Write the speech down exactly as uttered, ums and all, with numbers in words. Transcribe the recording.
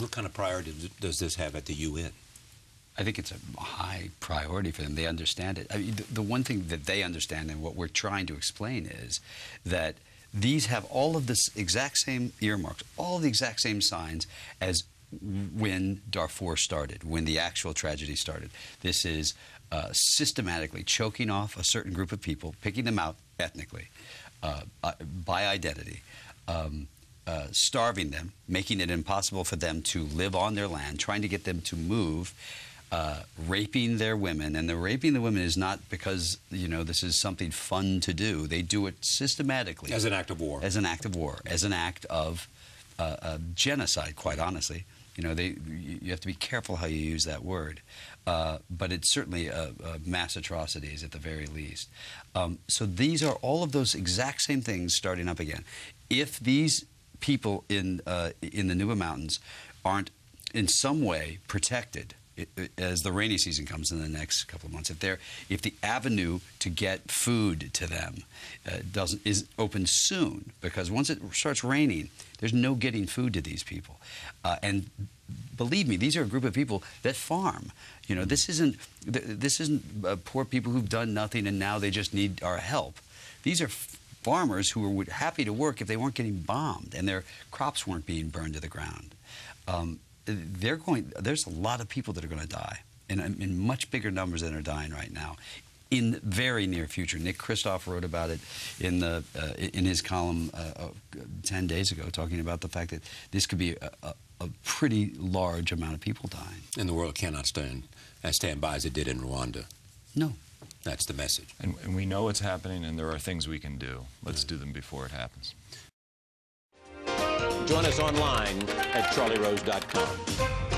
What kind of priority does this have at the U N? I think it's a high priority for them. They understand it. I mean, the, the one thing that they understand and what we're trying to explain is that these have all of this exact same earmarks, all the exact same signs as when Darfur started, when the actual tragedy started. This is uh, systematically choking off a certain group of people, picking them out ethnically, uh, by identity, um, uh, starving them, making it impossible for them to live on their land, trying to get them to move, uh, raping their women. And the raping the women is not because, you know, this is something fun to do. They do it systematically. As an act of war. As an act of war. As an act of uh, uh, genocide, quite honestly. You know, they, you have to be careful how you use that word. Uh, but it's certainly a, a mass atrocities at the very least. Um, so these are all of those exact same things starting up again. If these people in, uh, in the Nuba Mountains aren't in some way protected it, it, as the rainy season comes in the next couple of months, if, they're, if the avenue to get food to them uh, doesn't, is open soon, because once it starts raining, there's no getting food to these people. Uh, and believe me, these are a group of people that farm. You know, this isn't this isn't uh, poor people who've done nothing and now they just need our help. These are farmers who were happy to work if they weren't getting bombed and their crops weren't being burned to the ground. Um, they're going. There's a lot of people that are going to die, and in, in much bigger numbers than are dying right now, in the very near future. Nick Kristof wrote about it in the uh, in his column uh, ten days ago, talking about the fact that this could be a, a a pretty large amount of people dying. And the world cannot stand, stand by as it did in Rwanda. No. That's the message. And, and we know it's happening, and there are things we can do. Let's right. do them before it happens. Join us online at charlie rose dot com.